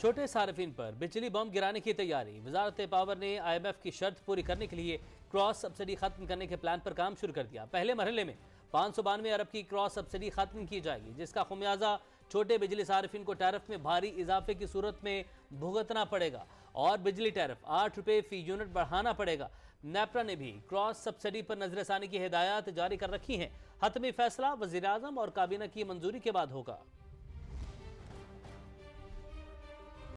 छोटे सार्फिन पर बिजली बम गिराने की तैयारी। वजारत पावर ने IMF की शर्त पूरी करने के लिए क्रॉस सब्सिडी खत्म करने के प्लान पर काम शुरू कर दिया। पहले मरहले में 592 अरब की क्रॉस सब्सिडी खत्म की जाएगी, जिसका खुमियाजा छोटे बिजली सार्फिन को टैरिफ में भारी इजाफे की सूरत में भुगतना पड़ेगा और बिजली टैरिफ 8 रुपये फी यूनिट बढ़ाना पड़ेगा। नेपरा ने भी क्रॉस सब्सिडी पर नजरसानी की हिदायत जारी कर रखी हैं। हतमी फैसला वज़ीर-ए-आज़म और काबीना की मंजूरी के बाद होगा।